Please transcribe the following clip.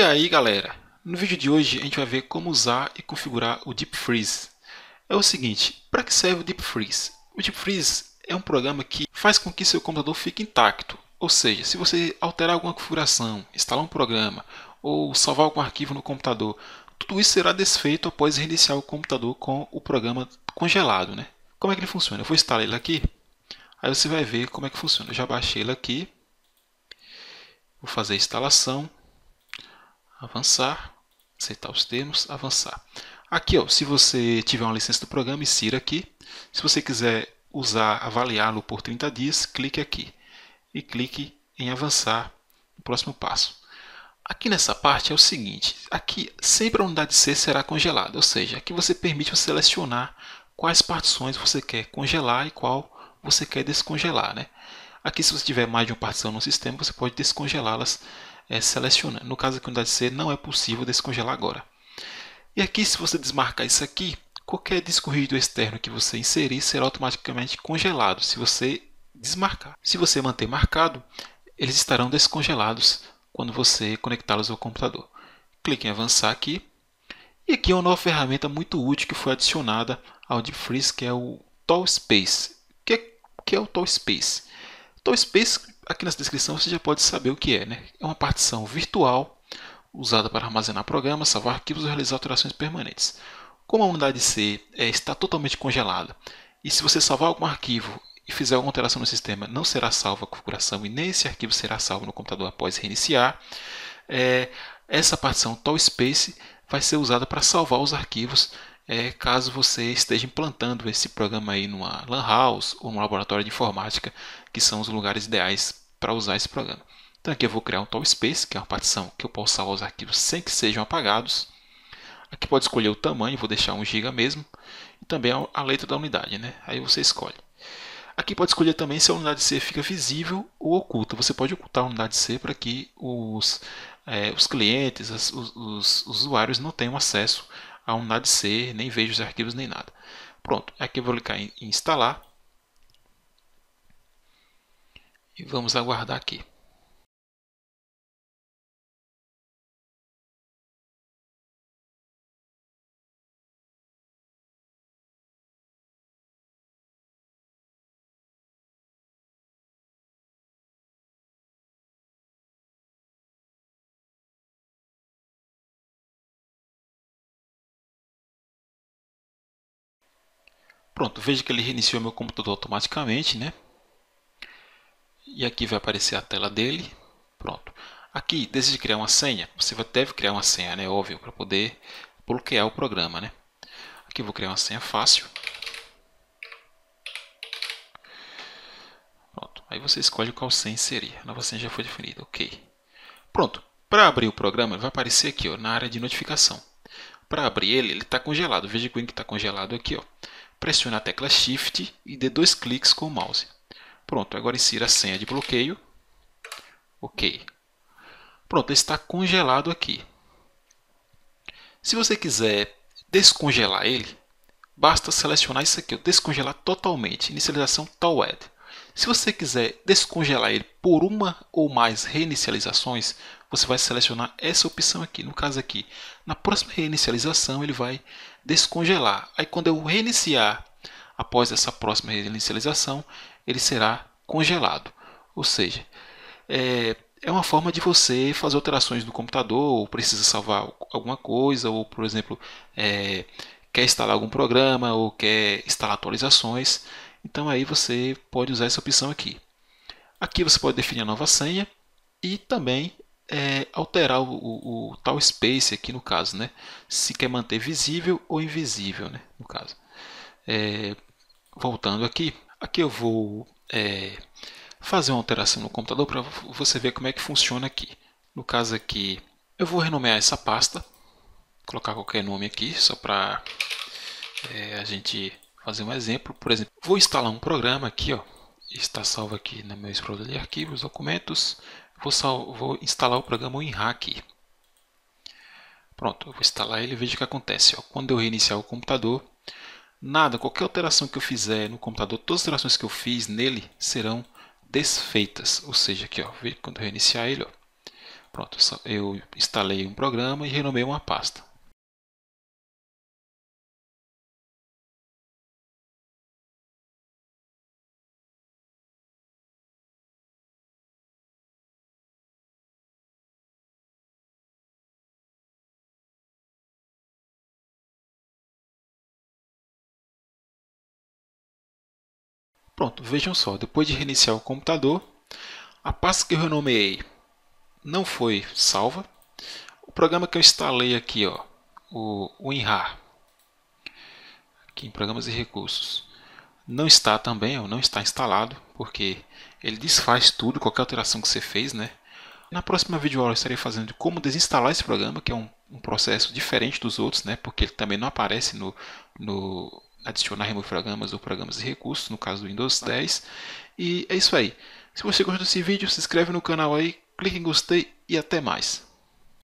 E aí galera, no vídeo de hoje a gente vai ver como usar e configurar o Deep Freeze. É o seguinte, para que serve o Deep Freeze? O Deep Freeze é um programa que faz com que seu computador fique intacto, ou seja, se você alterar alguma configuração, instalar um programa ou salvar algum arquivo no computador, tudo isso será desfeito após reiniciar o computador com o programa congelado, né? Como é que ele funciona? Eu vou instalar ele aqui, aí você vai ver como é que funciona. Eu já baixei ele aqui, vou fazer a instalação, avançar, aceitar os termos, avançar. Aqui, ó, se você tiver uma licença do programa, insira aqui. Se você quiser usar, avaliá-lo por 30 dias, clique aqui e clique em avançar no próximo passo. Aqui nessa parte é o seguinte, aqui sempre a unidade C será congelada, ou seja, aqui você permite você selecionar quais partições você quer congelar e qual você quer descongelar, né? Aqui, se você tiver mais de uma partição no sistema, você pode descongelá-las selecionando. No caso da unidade C, não é possível descongelar agora. E aqui, se você desmarcar isso aqui, qualquer disco rígido externo que você inserir será automaticamente congelado, se você desmarcar. Se você manter marcado, eles estarão descongelados quando você conectá-los ao computador. Clique em avançar aqui. E aqui é uma nova ferramenta muito útil que foi adicionada ao Deep Freeze, que é o ThinSpace. O que é o ThinSpace? ThinSpace, aqui na descrição você já pode saber o que é, né? É uma partição virtual usada para armazenar programas, salvar arquivos e realizar alterações permanentes. Como a unidade C está totalmente congelada, e se você salvar algum arquivo e fizer alguma alteração no sistema, não será salva a configuração e nem esse arquivo será salvo no computador após reiniciar, essa partição ThinSpace vai ser usada para salvar os arquivos caso você esteja implantando esse programa aí numa LAN house ou num laboratório de informática, que são os lugares ideais para usar esse programa. Então aqui eu vou criar um ThinSpace, que é uma partição que eu posso salvar os arquivos sem que sejam apagados. Aqui pode escolher o tamanho, vou deixar 1 GB mesmo, e também a letra da unidade, né? Aí você escolhe. Aqui pode escolher também se a unidade C fica visível ou oculta. Você pode ocultar a unidade C para que os clientes, os usuários não tenham acesso a unidade C, nem vejo os arquivos nem nada. Pronto, aqui eu vou clicar em instalar e vamos aguardar aqui. Pronto, veja que ele reiniciou meu computador automaticamente, né? E aqui vai aparecer a tela dele. Pronto. Aqui, deseja criar uma senha. Você deve criar uma senha, né? Óbvio, para poder bloquear o programa, né? Aqui eu vou criar uma senha fácil. Pronto. Aí você escolhe qual senha seria. A nova senha já foi definida. Ok. Pronto. Para abrir o programa, vai aparecer aqui, ó, na área de notificação. Para abrir ele, ele está congelado. Veja que o link está congelado aqui, ó. Pressione a tecla Shift e dê 2 cliques com o mouse. Pronto, agora insira a senha de bloqueio. Ok. Pronto, está congelado aqui. Se você quiser descongelar ele, basta selecionar isso aqui, descongelar totalmente, inicialização TOWED. Se você quiser descongelar ele por uma ou mais reinicializações, você vai selecionar essa opção aqui. No caso aqui, na próxima reinicialização ele vai descongelar. Aí quando eu reiniciar após essa próxima reinicialização, ele será congelado. Ou seja, é uma forma de você fazer alterações no computador, ou precisa salvar alguma coisa, ou por exemplo, quer instalar algum programa, ou quer instalar atualizações. Então aí você pode usar essa opção aqui. Aqui você pode definir a nova senha e também alterar o ThinSpace aqui no caso, né? Se quer manter visível ou invisível, né? No caso. Voltando aqui, eu vou fazer uma alteração no computador para você ver como é que funciona aqui. No caso aqui, eu vou renomear essa pasta, colocar qualquer nome aqui, só para a gente fazer um exemplo. Por exemplo, vou instalar um programa aqui, ó. Está salvo aqui no meu explorador de arquivos, documentos. Vou instalar o programa WinHack. Pronto, eu vou instalar ele e veja o que acontece. Ó. Quando eu reiniciar o computador, qualquer alteração que eu fizer no computador, todas as alterações que eu fiz nele serão desfeitas. Ou seja, aqui, ó, quando eu reiniciar ele, ó, Pronto, eu instalei um programa e renomei uma pasta. Pronto, vejam só, depois de reiniciar o computador, a pasta que eu renomeei não foi salva. O programa que eu instalei aqui, ó, o WinRAR, aqui em Programas e Recursos, não está também, ó, não está instalado, porque ele desfaz tudo, qualquer alteração que você fez, né? Na próxima videoaula eu estarei fazendo de como desinstalar esse programa, que é um processo diferente dos outros, né? Porque ele também não aparece no adicionar e remover programas ou programas e recursos, no caso do Windows 10. E é isso aí. Se você gostou desse vídeo, se inscreve no canal aí, clique em gostei e até mais.